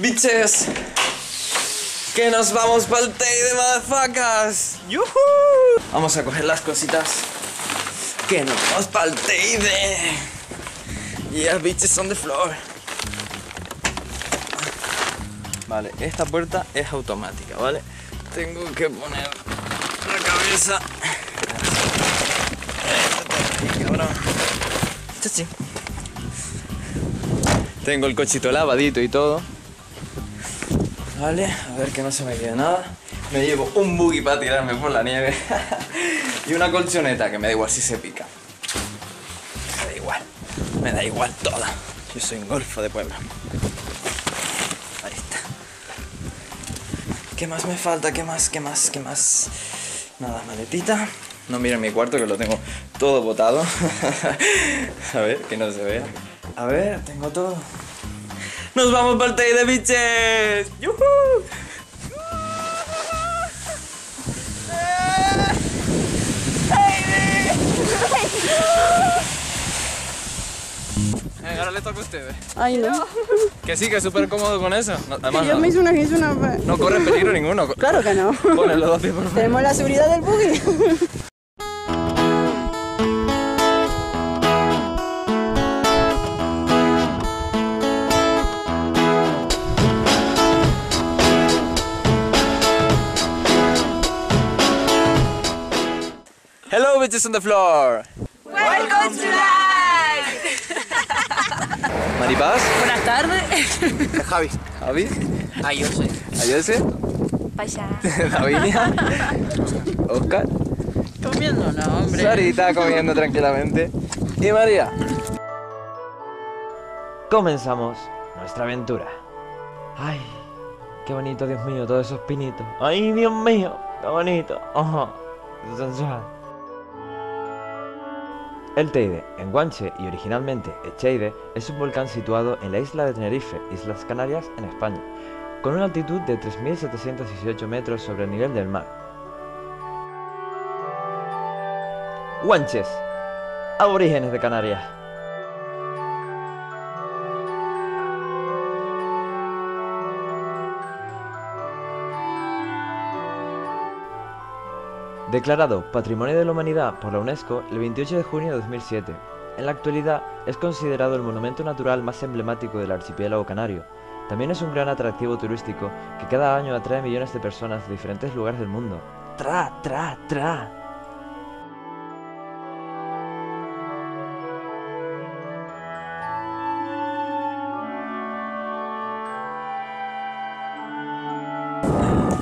Bitches, que nos vamos para el Teide, madafacas. ¡Yuhu! Vamos a coger las cositas, que nos vamos para el Teide. Yeah, bitches on the floor. Vale, esta puerta es automática, ¿vale? Tengo que poner la cabeza. Cabrón. Chachi. Tengo el cochito lavadito y todo. Vale, a ver que no se me quede nada. Me llevo un buggy para tirarme por la nieve. Y una colchoneta, que me da igual si se pica. Me da igual toda. Yo soy un golfo de Puebla. Ahí está. ¿Qué más me falta? ¿Qué más? Nada, maletita. No miren mi cuarto, que lo tengo todo botado. A ver, que no se vea. A ver, tengo todo. ¡Nos vamos para el Teide, bitches! ¡Yuhu! Ahora le toca a ustedes. Ay, no. Que sí, que es súper cómodo con eso. No, además, yo no. Me hice una, No corre peligro ninguno. Claro que no. Ponle los dos pies, por favor. Tenemos la seguridad del buggy. Hello, bitches on the floor. Welcome to life. Maripaz. Buenas tardes. Javi. Javi. Ayose. Ayose. Payá. Davinia. Oscar. Comiendo, no, hombre. Sarita comiendo tranquilamente. Y María. Comenzamos nuestra aventura. Ay, qué bonito, Dios mío, todos esos pinitos. Ay, Dios mío, qué bonito. Ojo, sensual. El Teide, en Guanche y originalmente Echeide, es un volcán situado en la isla de Tenerife, Islas Canarias, en España, con una altitud de 3.718 metros sobre el nivel del mar. Guanches, aborígenes de Canarias. Declarado Patrimonio de la Humanidad por la UNESCO el 28 de junio de 2007, en la actualidad es considerado el monumento natural más emblemático del archipiélago canario. También es un gran atractivo turístico que cada año atrae millones de personas de diferentes lugares del mundo. ¡Tra, tra, tra!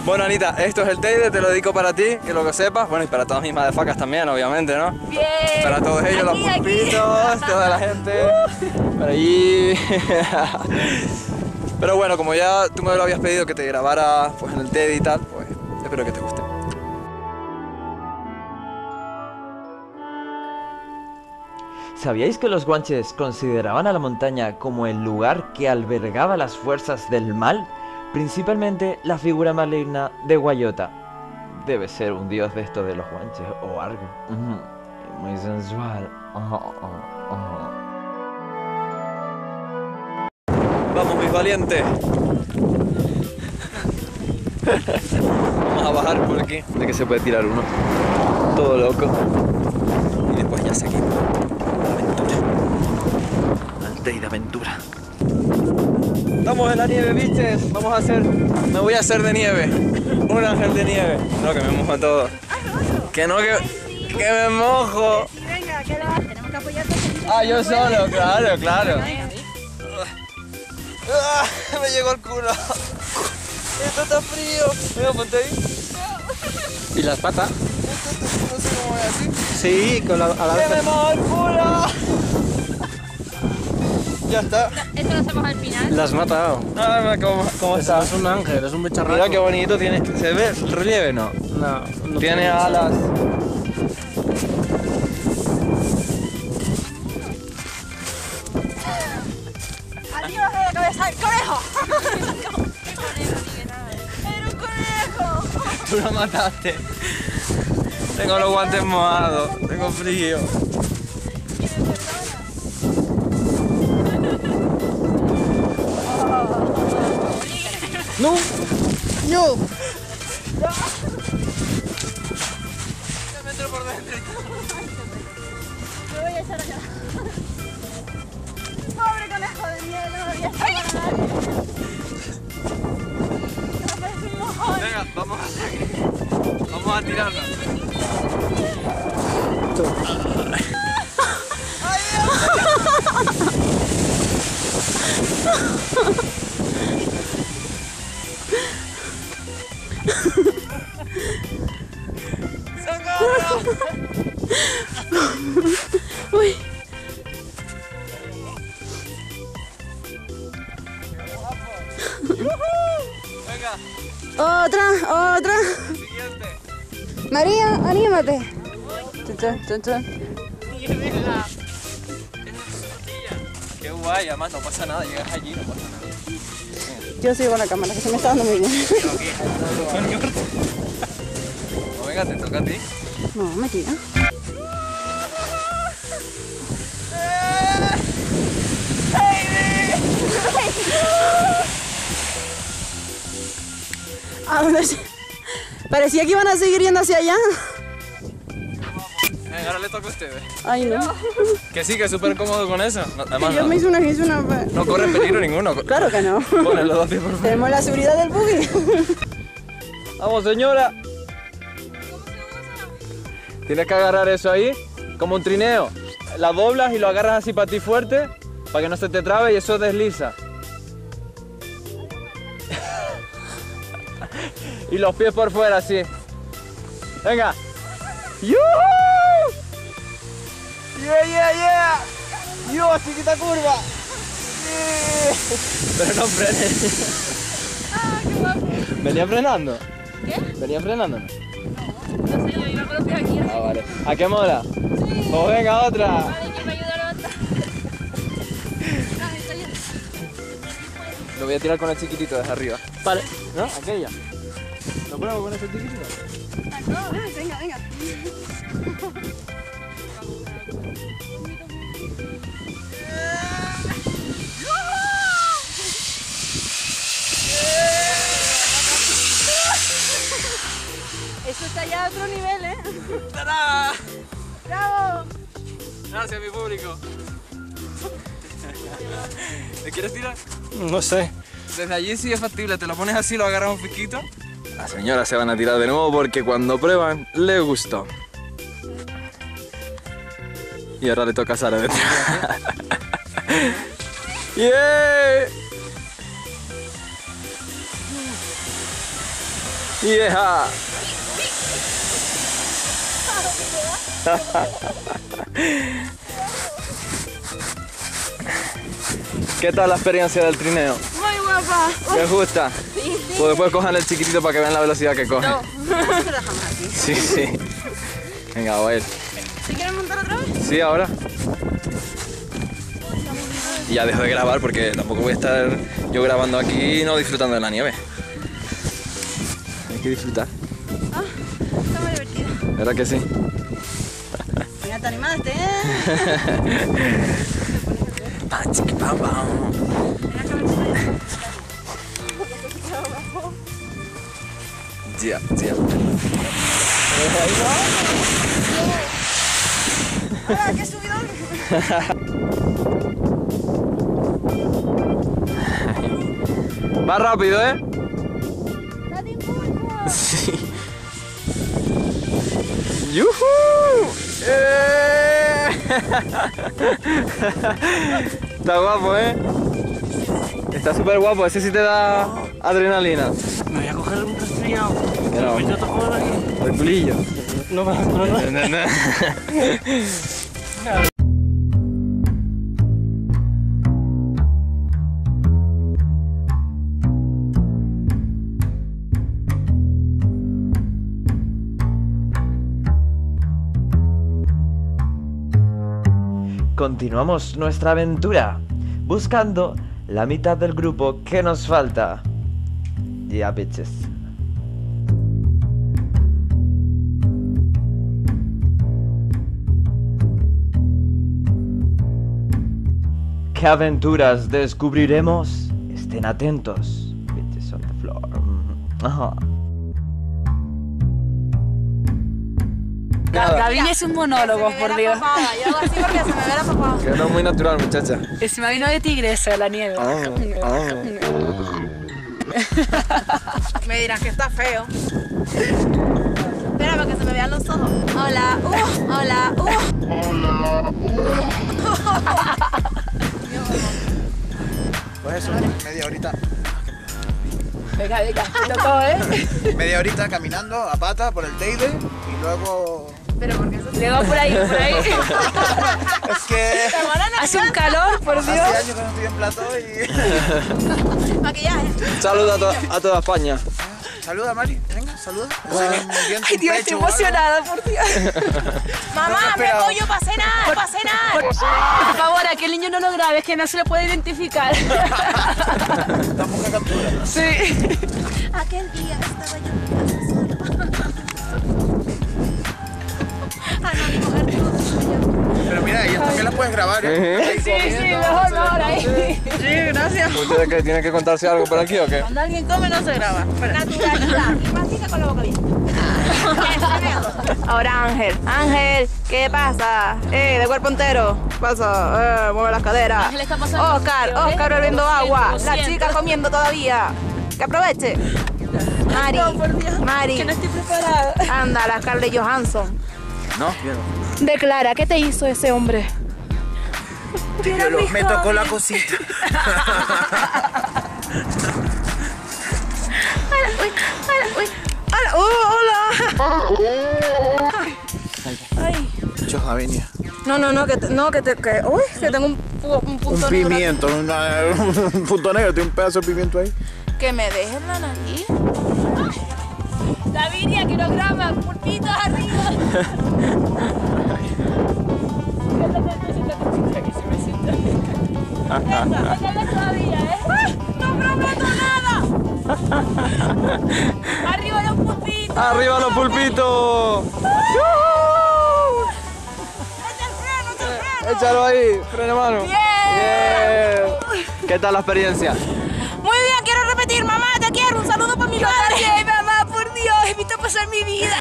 Bueno, Anita, esto es el Teide, te lo dedico para ti, que lo que sepas, bueno, y para todas mis madefacas también, obviamente, ¿no? Bien. Para todos ellos, aquí, los pulpitos, toda la gente, para allí. Pero bueno, como ya tú me lo habías pedido que te grabara pues, en el Teide y tal, pues espero que te guste. ¿Sabíais que los guanches consideraban a la montaña como el lugar que albergaba las fuerzas del mal? Principalmente la figura maligna de Guayota. Debe ser un dios de esto de los guanches o algo. Muy sensual. Vamos, mis valientes. Vamos a bajar por aquí. De que se puede tirar uno. Todo loco. Y después ya se aquí. Aventura. Al Teide de aventura. Estamos en la nieve, biches. Vamos a hacer... Me voy a hacer de nieve. Un ángel de nieve. No, que me mojo todo. Que no, que... Que me mojo. Venga, que la... Tenemos que apoyarte. Ah, yo solo. Claro, claro. Ah, me llegó el culo. Esto está frío. Mira, ponte ahí. ¿Y las patas? Esto no sé cómo voy así. Sí, con la... ¡Que me mojo el culo! Ya está. Esto lo hacemos al final. Las has matado. Ah, mira cómo está. Es un ángel, es un bicharraco. Mira qué bonito tiene. ¿Se ve el relieve? No. No tiene alas. Arriba de la cabeza, el conejo. Era un conejo. Tú lo mataste. Tengo los guantes mojados. Tengo frío. No, no. Se me entró por dentro. Me voy a echar acá. Pobre conejo de miedo, no voy a echar a nadie. Venga, vamos a hacer. Vamos a tirarla. ¡Ay, Dios! Uy. Venga. Otra. Siguiente. María, anímate. Chun. Qué guay, además no pasa nada, llegas allí, no pasa nada. Yo sigo con la cámara, que se me está dando muy bien. No, venga, te toca a ti. No, me tira. ¿A dónde se... Parecía que iban a seguir yendo hacia allá. Ahora le toca a ustedes. Ay, no. Que sí, que es súper cómodo con eso. Además, yo no. me hice una... No corre peligro ninguno. Claro que no. Ponelo, date, por favor. Tenemos la seguridad del buggy. Vamos, señora. Tienes que agarrar eso ahí, como un trineo. La doblas y lo agarras así para ti fuerte, para que no se te trabe y eso desliza. Y los pies por fuera, así. Venga. ¡Yuhu! Yeah. Dios, chiquita curva. Yeah. Pero no frenes. Ah, qué guapo. ¿Venía frenando? ¿Qué? ¿Venía frenando? No sé, yo iba con los pies aquí. Ah, vale. ¿A qué mola? Sí. Pues venga, otra. Vale, que me ayuda otra. Ah, está bien. Lo voy a tirar con el chiquitito desde arriba. Vale. ¿No? Aquella. ¿Lo pruebo con ese chiquitito? Ah, no, venga. Eso está ya a otro nivel, ¿eh? ¡Tará! ¡Bravo! Gracias, mi público. ¿Te quieres tirar? No sé. Desde allí sí es factible. Te lo pones así, lo agarras un piquito. Las señoras se van a tirar de nuevo porque cuando prueban, les gustó. Y ahora le toca a Sara de tirar. ¡Yeah! ¡Yeah! ¿Qué tal la experiencia del trineo? Muy guapa. ¿Les gusta? Sí. Pues después cojan el chiquitito para que vean la velocidad que coge. No, nosotros lo dejamos aquí. Sí. Venga, voy a ir. ¿Te quieres montar otra vez? Sí, ahora. Y ya dejo de grabar porque tampoco voy a estar yo grabando aquí y no disfrutando de la nieve. Hay que disfrutar. Ah, está muy divertido. ¿Verdad que sí? Mira, te animaste, ¿eh? ¡Pam, chiqui, pam, pam! Ya. ¡Hola, qué subidón! Va rápido, ¿eh? ¡Date impulso! Sí. ¡Yuhu! Está guapo, ¿eh? Está súper guapo, ese sí te da adrenalina. Me voy a coger un rastreado. Me voy a tocar aquí. El culillo. No. Continuamos nuestra aventura, buscando la mitad del grupo que nos falta. Yeah, bitches. ¿Qué aventuras descubriremos? Estén atentos, bitches. Guanches on the floor. Ajá. David es un monólogo, por Dios. Papada. Yo hago así porque se me ve la papada. Quedó muy natural, muchacha. Encima vino de tigresa la nieve. Me dirán que está feo. Espera, para que se me vean los ojos. Hola, hola, hola, Pues eso, media horita. Venga, venga, tocó, ¿eh? Media horita caminando a pata por el Teide y luego... Pero porque eso se va por ahí, por ahí. Es que... Hace un calor, por Dios. Hace años que no estoy en plato y... Maquillaje. Saluda a toda España. Saluda, Mari. Venga, saluda. Ay, Dios, estoy emocionada, por Dios. Mamá, me voy yo para cenar, para cenar. Por favor, a que niño no lo grabes, que no se lo puede identificar. Estamos en captura, ¿no? Sí. Aquel día estaba yo en casa sola. Anónimo Arturo. Pero mira, ellas también las puedes grabar. Sí, sí, mejor no, ahora ahí. Sí, gracias. ¿Ustedes que tienen que contarse algo por aquí o qué? Cuando alguien come no se graba. Naturalidad. Y mastica con la boca abierta. Ahora Ángel. Ángel, ¿qué pasa? De cuerpo entero. ¿Qué pasa? Mueve las caderas. Oscar bebiendo agua. La chica comiendo todavía. Que aproveche. Mari. No, por Dios. Mari. Que no estoy preparada. Anda, la Scarlett Johansson. No, quiero. Declara, ¿qué te hizo ese hombre? Me tocó la cosita. Hola. Ay. Muchos avenidas. Que tengo un punto negro. Un pimiento, un punto negro, tengo un pedazo de pimiento ahí. Que me dejen la nariz. Lavinia, que no graba, pulpitos arriba. ¡Arriba los pulpitos! ¡Arriba los pulpitos! ¡Echa el freno! ¡Échalo ahí! ¡Freno, mano! ¡Bien! ¡Bien! ¿Qué tal la experiencia? Muy bien, quiero repetir, mamá, te quiero. Un saludo para mi madre. ¡Ay, mamá, por Dios! ¡Evito pasar mi vida!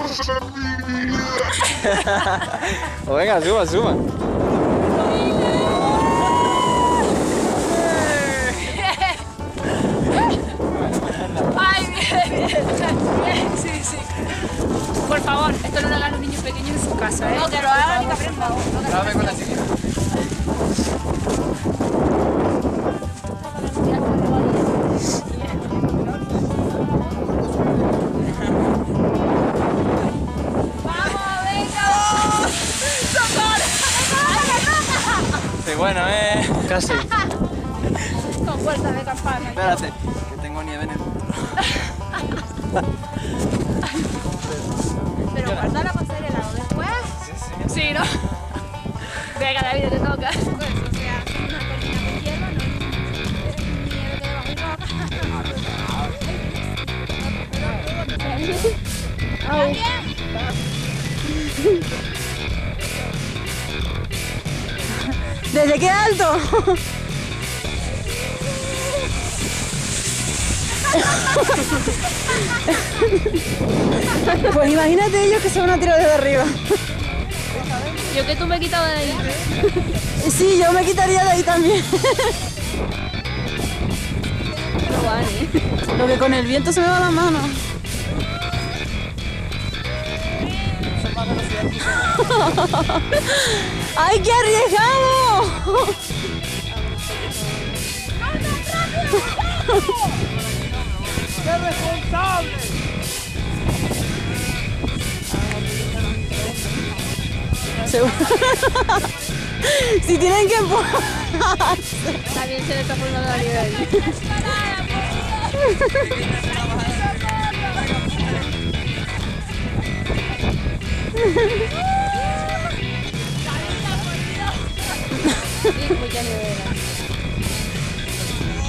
O venga, suba. Sí. Por favor, esto no lo hagan los niños pequeños en su casa, ¿eh? No, que lo hagan y que aprendan. Grave con la chiquita. ¡Vamos, venga! ¡Socorro! Sí, bueno, casi. Con fuerza de campana. Espérate, que tengo nieve en el futuro. Pero guardala para hacer helado después. Sí, ¿no? Venga, David, te toca. Pues, o sea, una perrita de hielo, no nieve que debajo y roca. ¡Ay! ¿Desde qué alto? Pues imagínate ellos que se van a tirar desde arriba. Yo que tú me quitabas de ahí. Sí, yo me quitaría de ahí también. Pero vale, ¿eh? Lo que con el viento se me va la mano. ¡Ay, qué arriesgado! ¡Qué responsable! Si tienen que empujar. También se le está poniendo la nivel.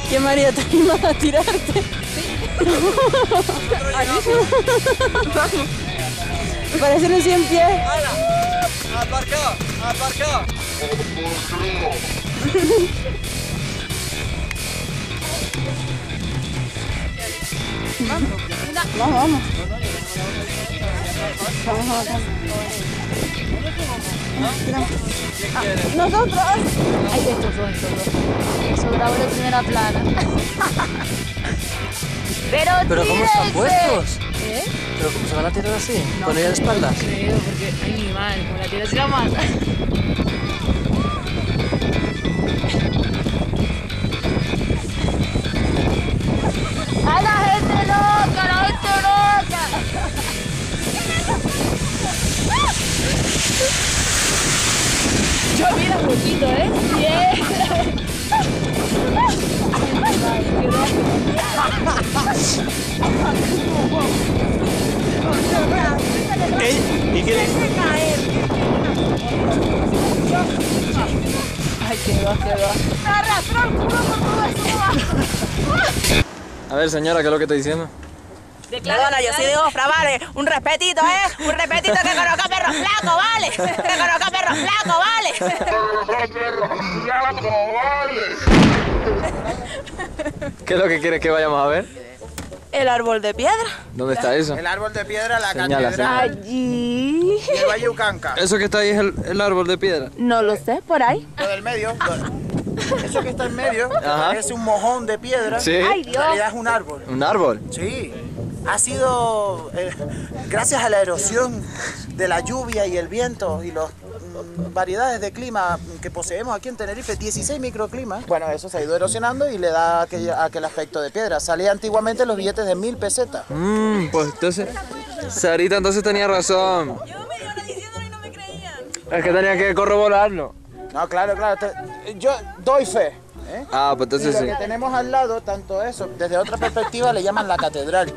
¿Qué, María, te animas a tirarte? Me parecen un 100 pies. Aparcado. Vamos. Nosotros. Ay, estos dos. Sobrado de primera plana. Pero ¿cómo están puestos? ¿Eh? ¿Pero cómo se van a tirar así? No, ¿con ella de espaldas? No creo, porque hay animal, con la tira se la mata. ¡A la gente loca! ¡La gente loca! Yo mira un poquito, ¿eh? ¡Bien! ¿Y qué ¡ay, qué va, qué va! ¡Se arrastró el culo con todo esto! A ver, señora, ¿qué es lo que estoy diciendo? Perdona, yo sí digo, Ofra, vale, un respetito, ¿eh? Un respetito que conozca a perros flacos, ¿vale? Que conozca a perros flacos, ¿vale? ¿Qué es lo que quieres que vayamos a ver? El árbol de piedra. ¿Dónde está eso? El árbol de piedra, la señala, catedral. Señala. Allí. El Valle Ucanca. ¿Eso que está ahí es el árbol de piedra? No lo sé, por ahí. Lo del medio. Eso que está en medio, ajá, es un mojón de piedra, sí. Ay, Dios. En realidad es un árbol. ¿Un árbol? Sí. Ha sido, gracias a la erosión de la lluvia y el viento y las variedades de clima que poseemos aquí en Tenerife, 16 microclimas, bueno, eso se ha ido erosionando y le da aquel aspecto de piedra. Salía antiguamente los billetes de 1000 pesetas. Pues entonces, Sarita entonces tenía razón. Yo me iba diciendo y no me creían. Es que tenía que corroborarlo. No, claro, yo doy fe, ¿eh? Ah, pues entonces sí. Lo que tenemos al lado, tanto eso, desde otra perspectiva le llaman la catedral.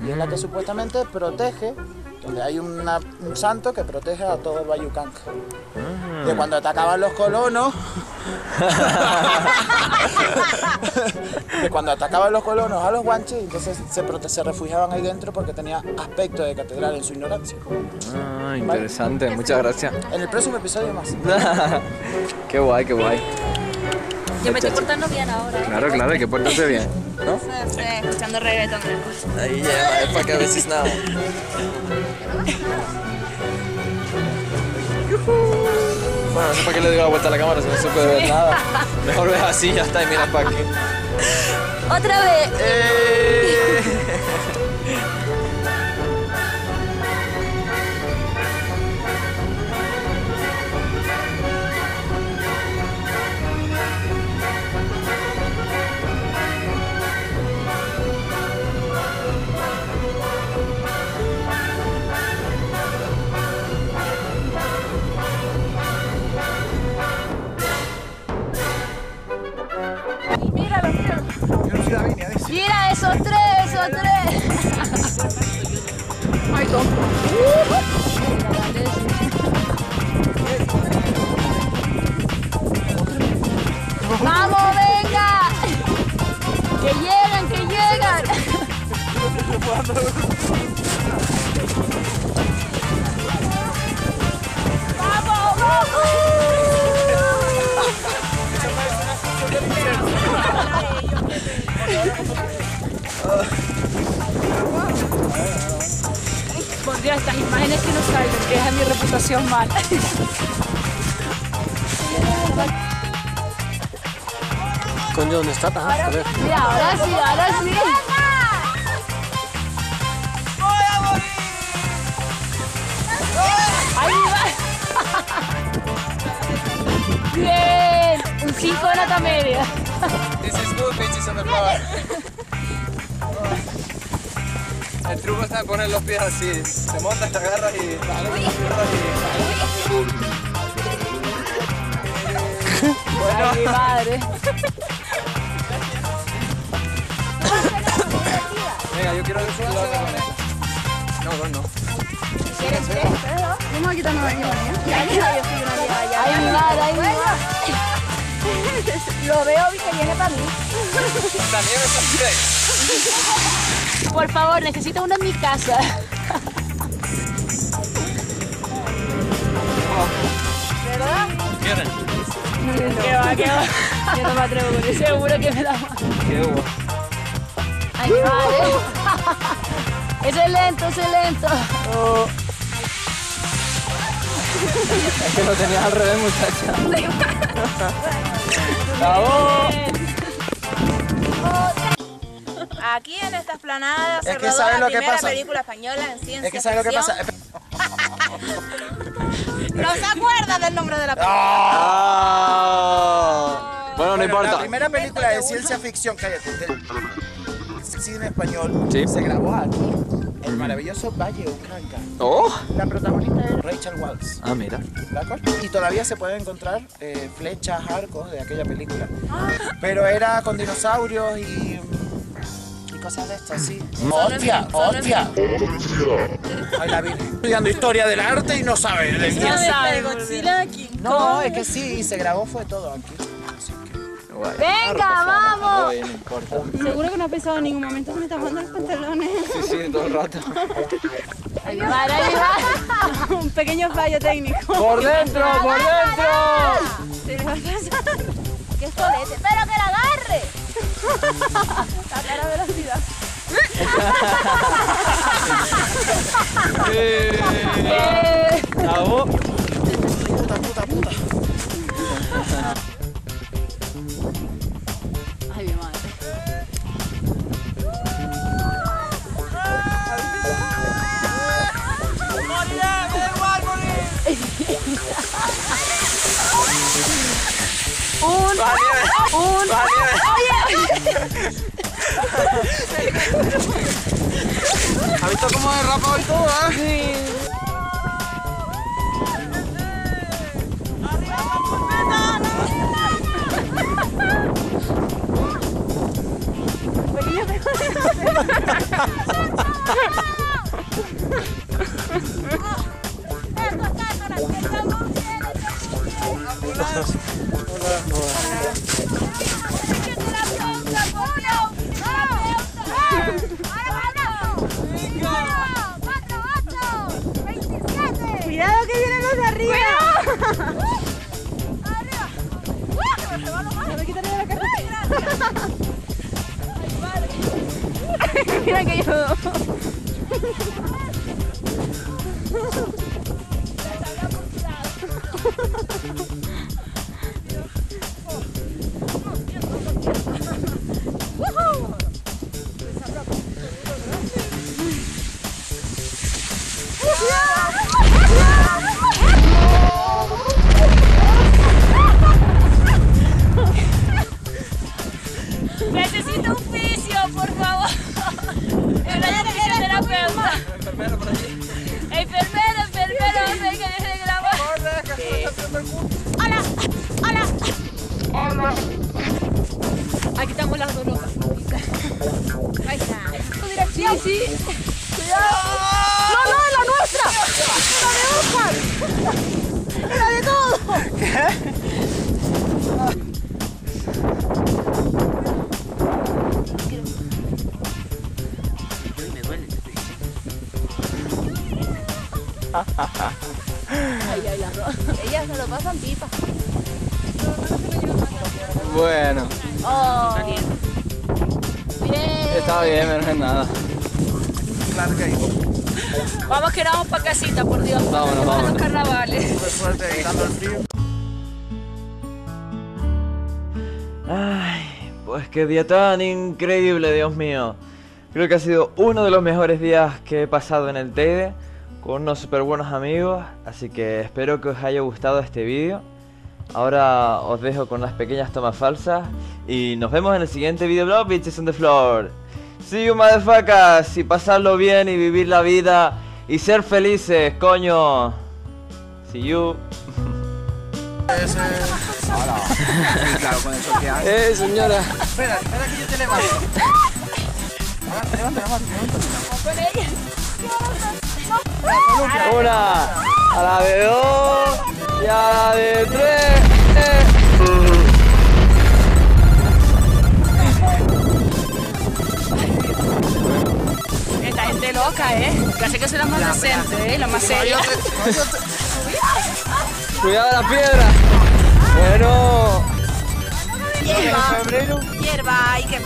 Y es la que supuestamente protege, donde hay un santo que protege a todo el Valle Ucanca. De cuando atacaban los colonos. A los guanches, entonces se refugiaban ahí dentro porque tenía aspecto de catedral en su ignorancia. Ah, interesante, ¿vale? Muchas gracias. En el próximo episodio más. Qué guay, qué guay. Yo me estoy portando bien ahora. Claro, hay que portarse bien, ¿no? Sí, escuchando reggaetón. Ahí ya, es para que a veces nada. Bueno, no sé para qué le doy la vuelta a la cámara si no se puede ver nada. Mejor ves así, ya está, y miras para aquí. ¡Otra vez! Mira, esos tres. Ay, Tom. Vamos, venga. Que llegan. Vamos. Pondría estas imágenes que no salgan, que es a mi reputación mal. Coño, ¿dónde está? Ahora sí. ¡Voy a morir! ¡Ahí va! ¡Bien! Un 5 de nota media. This is good, bitches on the floor. El truco está en poner los pies así. Se monta, te agarras y... Bueno. ¡Ay, mi madre! Venga, yo quiero decir la otra manera. No. ¿Quieres tres? Vamos a quitarnos la niña. ¡Ay, mi madre! Lo veo y que viene para mí. La nieve está bien. Por favor, necesito uno en mi casa. ¿Verdad? ¿Quieren? ¿Qué va? Yo no me atrevo, seguro que me da más. Qué guay. Ay, madre. Es lento. Oh. Es que lo tenías al revés, muchacha. ¡Bravo! Aquí en esta explanada se rodó la primera película española en ciencia ficción. Es que ¿sabes lo que pasa? No se acuerda del nombre de la película. Bueno, no importa. La primera película de ciencia ficción, cállate. En español, sí, se grabó aquí, el maravilloso Valle Ucanca. Oh. La protagonista es Rachel Wells. Ah, mira. ¿La cual? Y todavía se pueden encontrar flechas, arcos de aquella película. Ah. Pero era con dinosaurios y cosas de estas, sí. ¡Hostia! Ay, la Virgen. Estudiando historia del arte y no sabe. ¿Quién sabe? Godzilla aquí. No, es que sí, se grabó, fue todo aquí. Guay. ¡Venga, vamos! No, seguro que no ha pensado en ningún momento que me estás jugando los pantalones. Sí, todo el rato. Un pequeño fallo técnico. ¡Por dentro, por dentro! Se le va a pasar. ¡Qué solete! ¡Pero que la agarre! A cara de velocidad. ¡Bravo! ¡Puta! Ay, mi madre. ¡Moriré! ¡Me da igual morir! ¡Oye! ¿Has visto cómo derrapado el tubo, eh? Sí. Cuidado que vienen los de arriba. Arriba. Mira que yo. Necesito un fisio, por favor. Enfermero por allí. Enfermero, que la voz. Hola. Aquí estamos las dos locas. Ahí está. Sí. Cuidado. No, es la nuestra. La de Oscar. La de todo. ¿Qué? Ay, las dos. Ellas se lo pasan pipa. Bueno. Oh. Bien. Está bien, menos en nada. Vamos que nos vamos para casita, por Dios. Vámonos. Los carnavales. Por suerte, evitando el frío. Ay, pues qué día tan increíble, Dios mío. Creo que ha sido uno de los mejores días que he pasado en el Teide, con unos súper buenos amigos, así que espero que os haya gustado este vídeo. Ahora os dejo con las pequeñas tomas falsas y nos vemos en el siguiente videoblog, bitches on the floor. See you, motherfuckers, y pasarlo bien y vivir la vida y ser felices, coño. See you. Claro, con eso que hay. Señora. Espera que yo te levanto. Levanta. Una, a la de dos y a la de tres. Esta gente loca, Casi que soy la más decente, la más seria. Cuidado de la piedra. Bueno. Hierba. Hierba. Ay, qué.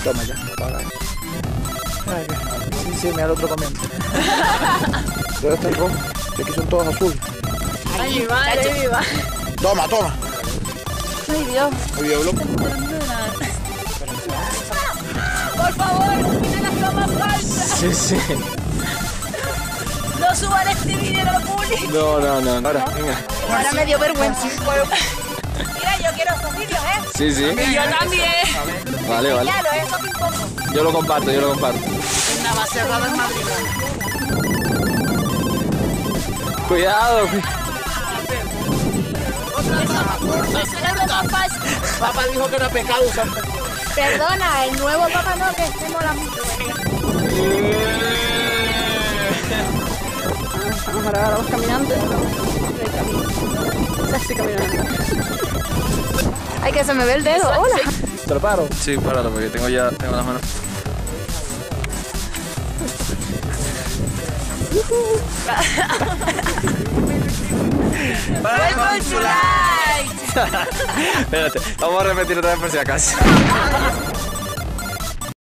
Toma ya, apaga. Ay, sí, sí, mira el otro comienzo. ¿Dónde está el rojo? De aquí son todos azules. Ay, mi madre, ay, viva. Toma, toma. Ay, Dios. Ay, Dios, loco. Por favor, tiene las tomas falsas. Sí, sí. No suban este video a público. No, no, no. Ahora, venga. Ahora me dio vergüenza. Mira, yo quiero esos vídeos, ¿eh? Sí, sí. Y yo también. Vale, vale. Claro, eso te importa. Yo lo comparto, yo lo comparto. Una va cerrada en Madrid. Cuidado. Papá dijo que era pecado usar. Perdona, el nuevo papá no, que se mola mucho. Vamos a grabar a los caminantes. Sí, caminantes. Ay, que se me ve el dedo. Hola. ¿Te lo paro? Sí, páralo, porque tengo ya las manos. ¡Para consular! Espérate, vamos a repetir otra vez por si acaso.